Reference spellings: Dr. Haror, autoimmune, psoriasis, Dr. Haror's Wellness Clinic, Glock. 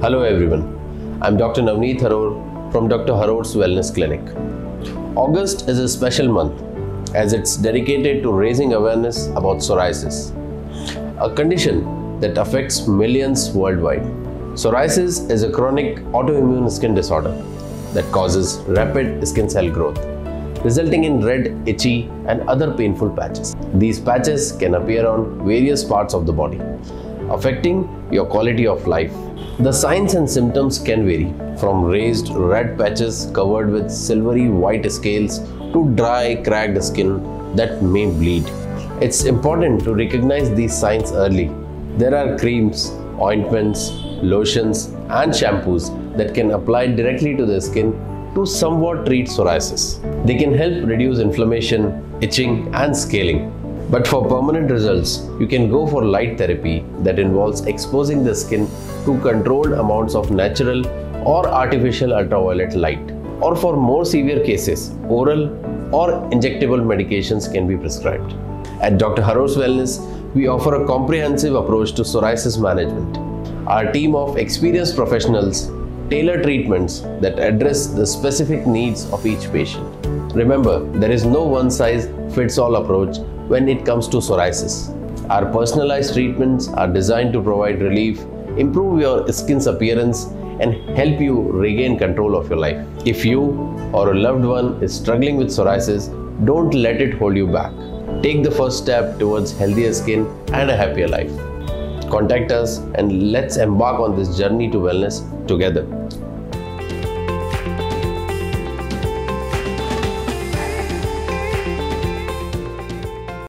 Hello everyone, I'm Dr. Haror from Dr. Haror's Wellness Clinic. August is a special month as it's dedicated to raising awareness about psoriasis, a condition that affects millions worldwide. Psoriasis is a chronic autoimmune skin disorder that causes rapid skin cell growth, resulting in red, itchy and other painful patches. These patches can appear on various parts of the body, affecting your quality of life. The signs and symptoms can vary from raised red patches covered with silvery white scales to dry, cracked skin that may bleed. It's important to recognize these signs early. There are creams, ointments, lotions and shampoos that can apply directly to the skin to somewhat treat psoriasis. They can help reduce inflammation, itching and scaling. But for permanent results, you can go for light therapy that involves exposing the skin to controlled amounts of natural or artificial ultraviolet light. Or for more severe cases, oral or injectable medications can be prescribed. At Dr. Haror's Wellness, we offer a comprehensive approach to psoriasis management. Our team of experienced professionals tailor treatments that address the specific needs of each patient. Remember, there is no one-size-fits-all approach when it comes to psoriasis. Our personalized treatments are designed to provide relief, improve your skin's appearance, and help you regain control of your life. If you or a loved one is struggling with psoriasis, don't let it hold you back. Take the first step towards healthier skin and a happier life. Contact us and let's embark on this journey to wellness together.